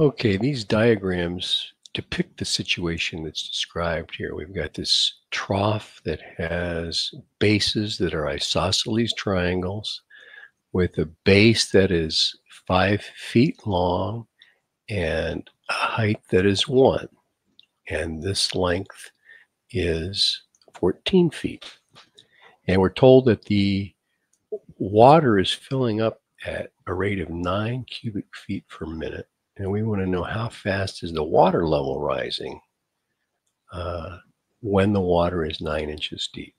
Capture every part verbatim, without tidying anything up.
Okay, these diagrams depict the situation that's described here. We've got this trough that has bases that are isosceles triangles with a base that is five feet long and a height that is one. And this length is fourteen feet. And we're told that the water is filling up at a rate of nine cubic feet per minute. And we want to know how fast is the water level rising uh, when the water is nine inches deep.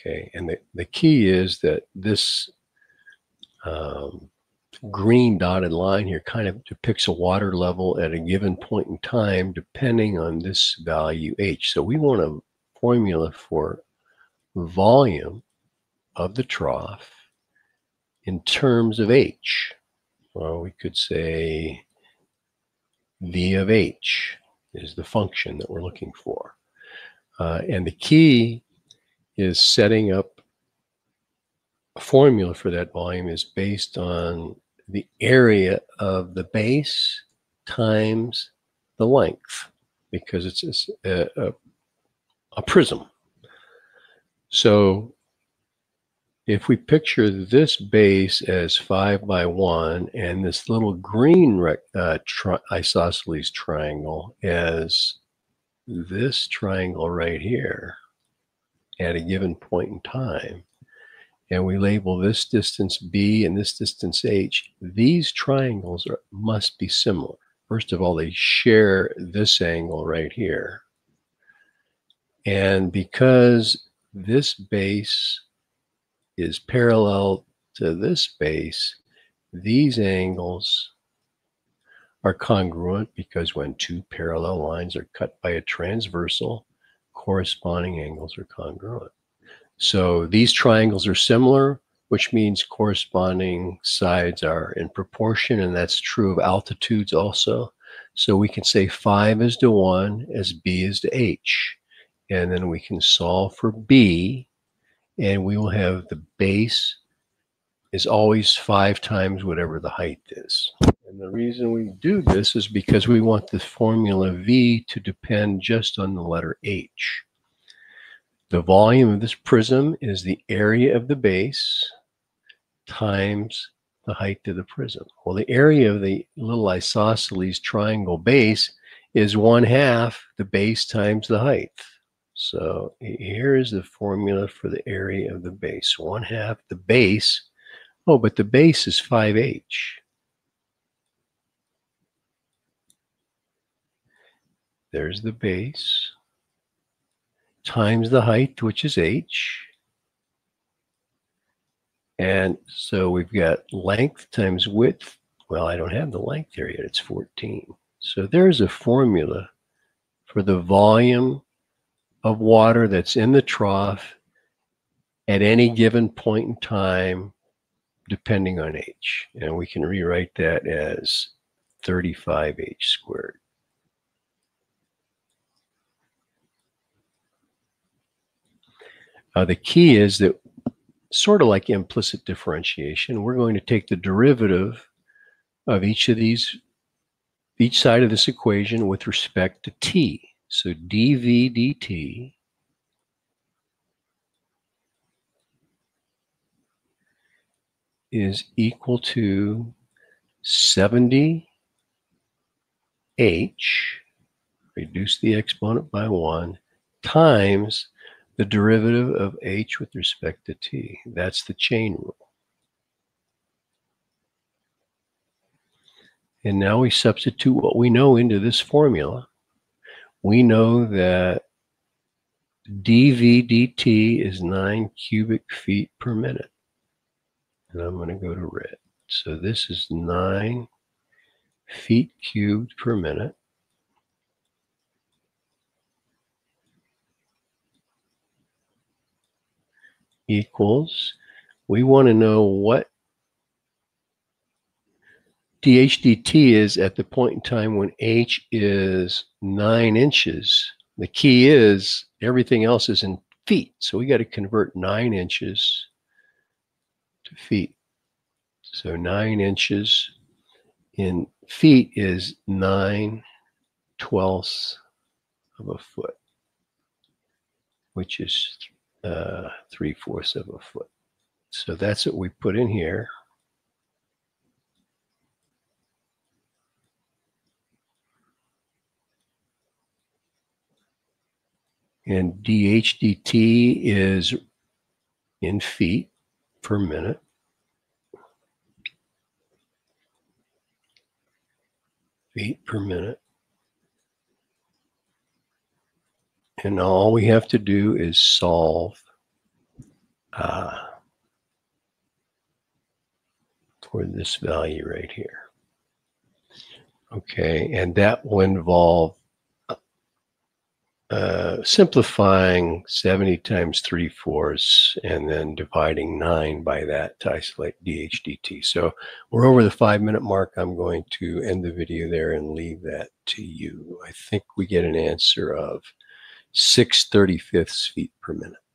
Okay, and the, the key is that this um, green dotted line here kind of depicts a water level at a given point in time depending on this value H. So we want a formula for volume of the trough in terms of H. Well, we could say V of H is the function that we're looking for. Uh, and the key is setting up a formula for that volume is based on the area of the base times the length, because it's a, a, a prism. So if we picture this base as five by one and this little green uh, tri isosceles triangle as this triangle right here at a given point in time, and we label this distance B and this distance H, these triangles are, must be similar. First of all, they share this angle right here. And because this base is parallel to this base, these angles are congruent, because when two parallel lines are cut by a transversal, corresponding angles are congruent. So these triangles are similar, which means corresponding sides are in proportion, and that's true of altitudes also. So we can say five is to one as B is to H, and then we can solve for B, and we will have the base is always five times whatever the height is. And the reason we do this is because we want the formula V to depend just on the letter H. The volume of this prism is the area of the base times the height of the prism. Well, the area of the little isosceles triangle base is one half the base times the height. So here is the formula for the area of the base. One half the base. Oh, but the base is five H. There's the base times the height, which is H. And so we've got length times width. Well, I don't have the length here yet. It's fourteen. So there's a formula for the volume of water that's in the trough at any given point in time, depending on H. And we can rewrite that as thirty-five H squared. Uh, the key is that, sort of like implicit differentiation, we're going to take the derivative of each of these, each side of this equation with respect to T. So dV dt is equal to seventy H, reduce the exponent by one, times the derivative of H with respect to T. That's the chain rule. And now we substitute what we know into this formula. We know that dV dt is nine cubic feet per minute. And I'm going to go to red. So this is nine feet cubed per minute. Equals, we want to know what dH dt is at the point in time when H is nine inches. The key is everything else is in feet. So we got to convert nine inches to feet. So nine inches in feet is nine twelfths of a foot, which is uh, three fourths of a foot. So that's what we put in here. And d h d t is in feet per minute. Feet per minute. And all we have to do is solve uh, for this value right here. Okay, and that will involve Uh, simplifying seventy times three fourths and then dividing nine by that to isolate d h d t. So we're over the five minute mark. I'm going to end the video there and leave that to you. I think we get an answer of six thirty-fifths feet per minute.